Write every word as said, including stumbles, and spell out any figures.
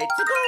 let's go.